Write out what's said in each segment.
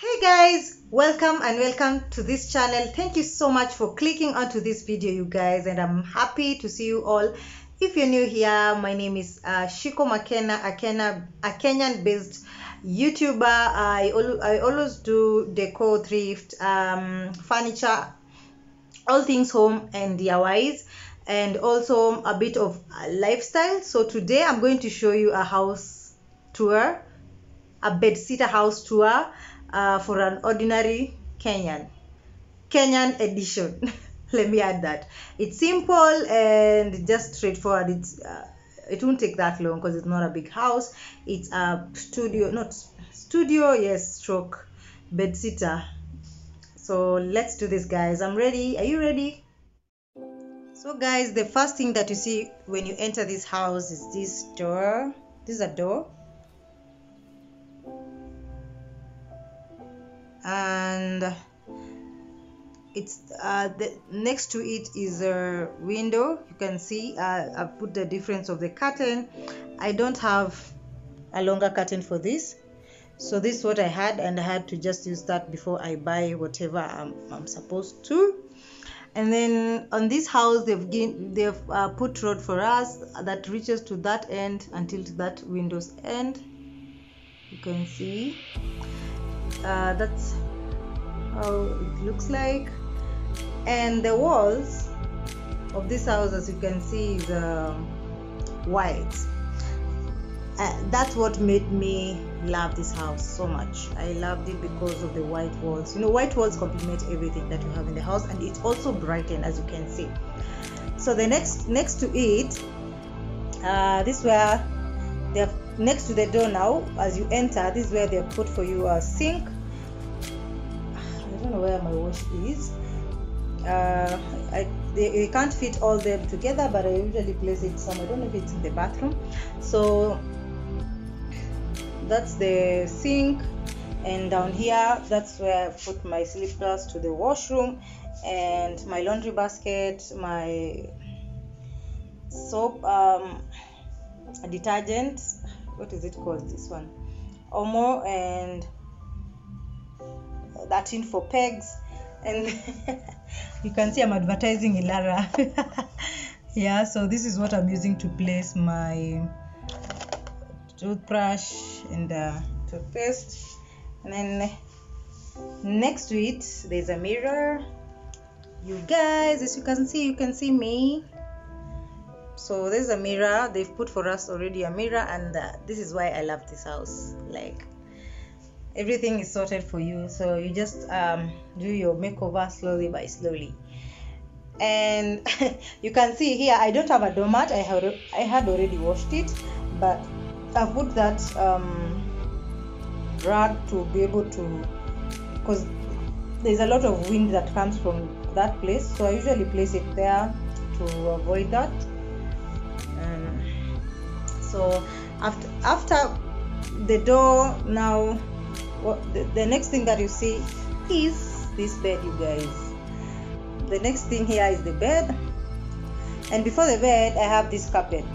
Hey guys, welcome to this channel. Thank you so much for clicking onto this video, you guys, and I'm happy to see you all. If you're new here, my name is Shiko Makena, a Kenyan based YouTuber. I always do decor, thrift, furniture, all things home and DIYs, and also a bit of lifestyle. So today I'm going to show you a house tour, a bedsitter house tour for an ordinary Kenyan edition. Let me add that. It's simple and just straightforward. It's it won't take that long because it's not a big house. It's a studio, not studio, yes, stroke bedsitter. So let's do this, guys. I'm ready. Are you ready? So guys, the first thing that you see when you enter this house is this door. This is a door. And it's next to it is a window. You can see I've put the difference of the curtain. I don't have a longer curtain for this, so this is what I had, and I had to just use that before I buy whatever I'm supposed to. And then on this house they've put road for us that reaches to that end until to that window's end. You can see that's how it looks like. And the walls of this house, as you can see, is white. That's what made me love this house so much. I loved it because of the white walls. You know, white walls complement everything that you have in the house, and it's also brightened, as you can see. So the next to it, this where they have, next to the door now, as you enter, this is where they put for you a sink. I don't know where my wash is. They can't fit all them together, but I usually place it somewhere. I don't know if it's in the bathroom. So that's the sink, and down here that's where I put my slippers to the washroom, and my laundry basket, my soap, detergent. What is it called? This one, Omo, and that in for pegs. And you can see I'm advertising Ilara. Yeah, so this is what I'm using to place my toothbrush and toothpaste. And then next to it there's a mirror, you guys. As you can see, you can see me. So there's a mirror, they've put for us already a mirror. And this is why I love this house. Like, everything is sorted for you, so you just do your makeover slowly by slowly. And you can see here I don't have a doormat. I had already washed it, but I put that rug to be able to, because there's a lot of wind that comes from that place, so I usually place it there to avoid that. So after the door now, the next thing that you see is this bed, you guys. The next thing here is the bed, and before the bed I have this carpet,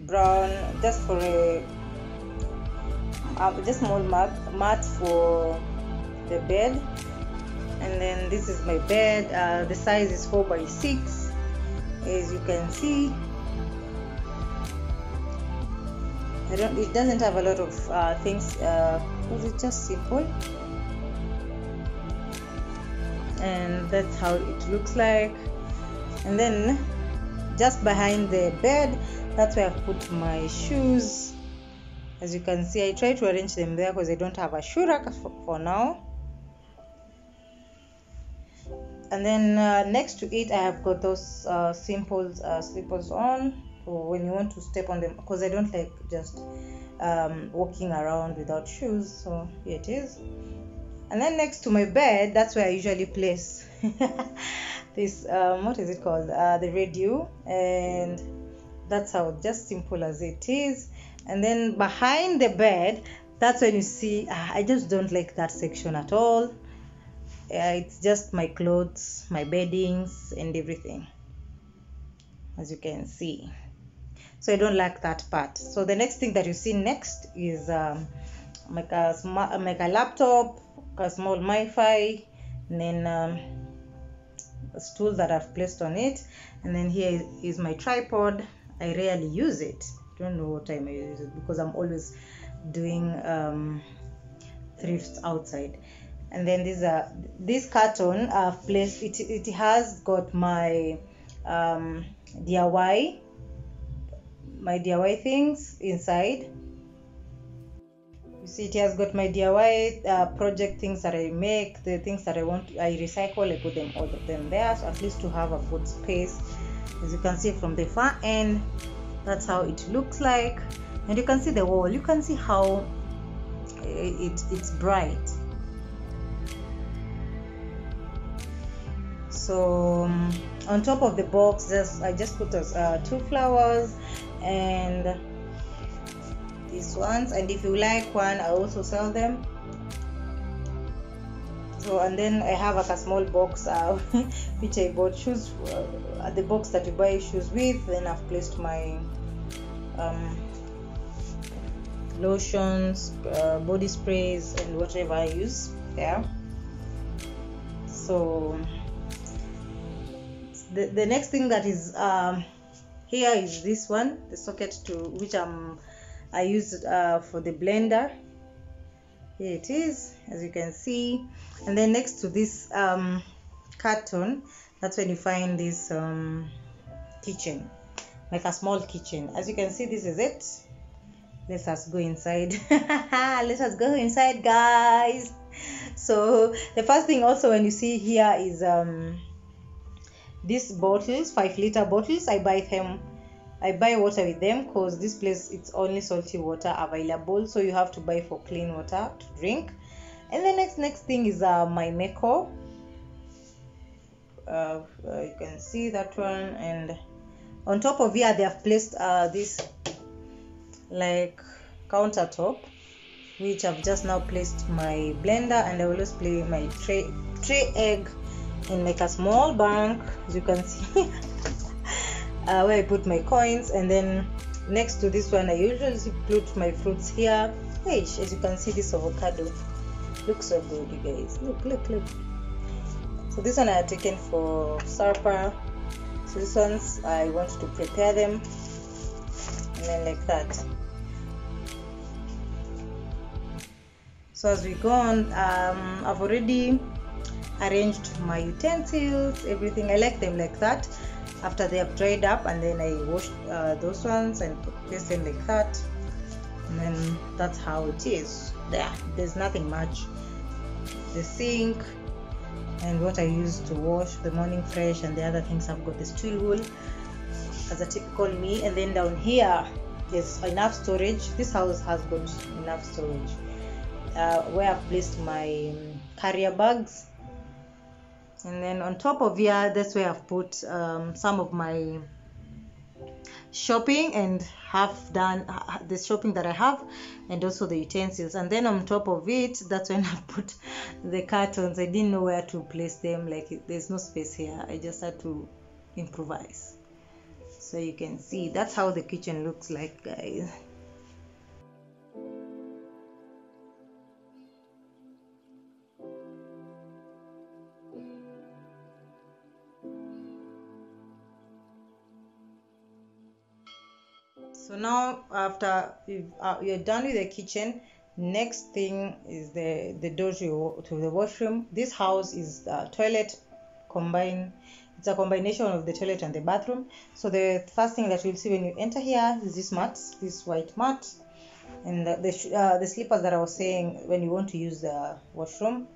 brown, just for a just small mat for the bed. And then this is my bed. The size is 4 by 6, as you can see. It doesn't have a lot of things, because it's just simple. And that's how it looks like. And then just behind the bed, that's where I put my shoes. As you can see, I try to arrange them there because I don't have a shoe rack for now. And then next to it I have got those simple slippers on, or when you want to step on them, because I don't like just walking around without shoes. So here it is. And then next to my bed, that's where I usually place this what is it called, the radio. And that's how, just simple as it is. And then behind the bed, that's when you see I just don't like that section at all. It's just my clothes, my beddings, and everything, as you can see. So I don't like that part. So the next thing that you see next is like a laptop, a small MiFi, and then a stool that I've placed on it, and then here is my tripod. I rarely use it. I don't know what time I use it because I'm always doing thrifts outside. And then this carton I've placed it. It has got my DIY things inside. You see, it has got my DIY project things that I make, the things that I want, I recycle, I put them all of them there, so at least to have a good space. As you can see from the far end, that's how it looks like. And you can see the wall, you can see how it's bright. So on top of the box, I just put two flowers and these ones, and if you like one, I also sell them. So, and then I have like a small box which I bought shoes, the box that you buy shoes with. Then I've placed my lotions, body sprays, and whatever I use there. So the next thing that is here is this one, the socket to which I used for the blender. Here it is, as you can see. And then next to this carton, that's when you find this kitchen, like a small kitchen. As you can see, this is it. Let us go inside. Let us go inside, guys. So the first thing also when you see here is these bottles, 5-liter bottles. I buy water with them because this place, it's only salty water available, so you have to buy for clean water to drink. And the next thing is my Meko. You can see that one, and on top of here they have placed this like countertop, which I've just now placed my blender, and I always place my tray egg in like a small bank, as you can see. Where I put my coins. And then next to this one I usually put my fruits here, which, as you can see, this avocado looks so good, you guys. Look. So this one I had taken for supper, so these ones I want to prepare them, and then like that. So as we go on, I've already arranged my utensils, everything. I like them like that after they have dried up, and then I washed those ones and placed them like that, and then that's how it is there. There's nothing much. The sink and what I use to wash, the morning fresh and the other things. I've got the stool wool as a typical me. And then down here there's enough storage. This house has got enough storage where I've placed my carrier bags. And then on top of here, that's where I've put some of my shopping, and have done the shopping that I have, and also the utensils. And then on top of it, that's when I put the cartons. I didn't know where to place them, like there's no space here. I just had to improvise. So you can see that's how the kitchen looks like, guys. So now after you're done with the kitchen, next thing is the door to the washroom. This house is a toilet combined. It's a combination of the toilet and the bathroom. So the first thing that you'll see when you enter here is this mat, this white mat, and the slippers that I was saying. When you want to use the washroom,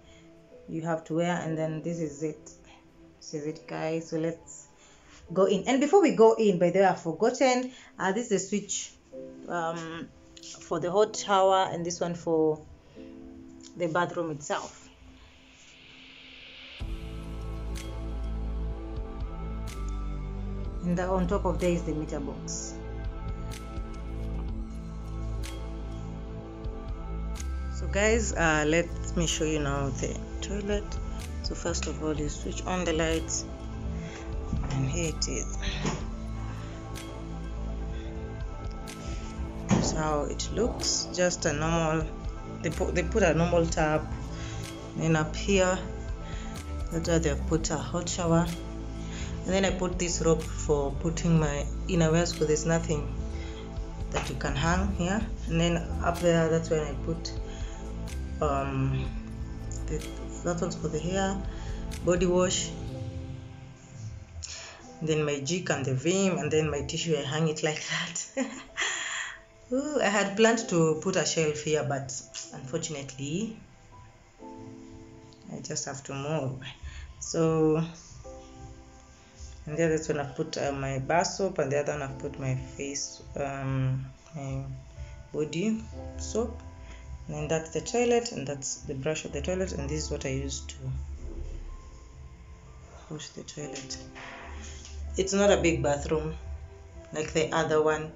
you have to wear. And then this is it. This is it, guys. So let's go in. And before we go in, by the way, I've forgotten this is the switch for the hot shower, and this one for the bathroom itself. And on top of there is the meter box. So guys, let me show you now the toilet. So first of all, you switch on the lights. And here it is. That's how it looks. Just a normal, they put a normal tap, And up here, that's where they have put a hot shower. And then I put this rope for putting my innerwear, so there's nothing that you can hang here. And then up there, that's when I put that one's for the hair, body wash, then my jig and the vim, and then my tissue. I hang it like that. Ooh, I had planned to put a shelf here, but unfortunately I just have to move. So and the other one I put my bar soap, and the other one I put my face, my body soap. And then that's the toilet, and that's the brush of the toilet, and this is what I use to wash the toilet. It's not a big bathroom like the other one.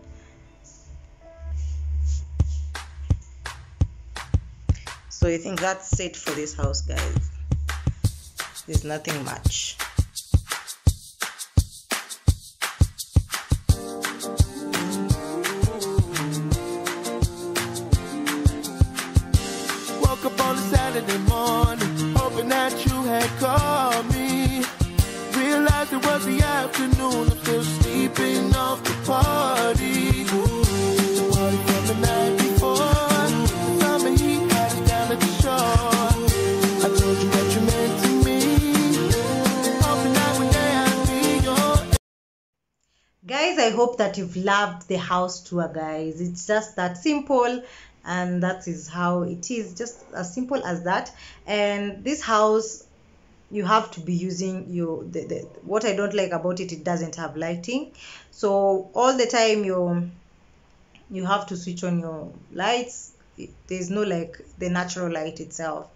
So I think that's it for this house, guys. There's nothing much. Guys, I hope that you've loved the house tour, guys. It's just that simple, and that is how it is, just as simple as that. And this house, you have to be using your what I don't like about it, it doesn't have lighting, so all the time you have to switch on your lights. There's no like the natural light itself,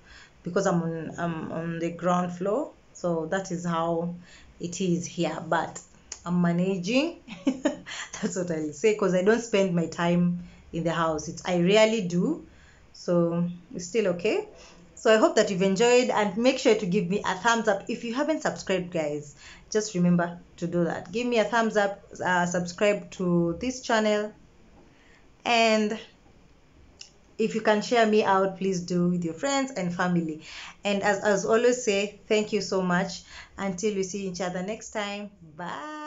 because I'm on the ground floor, so that is how it is here. But I'm managing. That's what I'll say, because I don't spend my time in the house. I rarely do, so it's still okay. So I hope that you've enjoyed, and make sure to give me a thumbs up. If you haven't subscribed, guys, just remember to do that. Give me a thumbs up, subscribe to this channel, and if you can share me out, please do, with your friends and family. And as always, say thank you so much. Until we see each other next time, bye.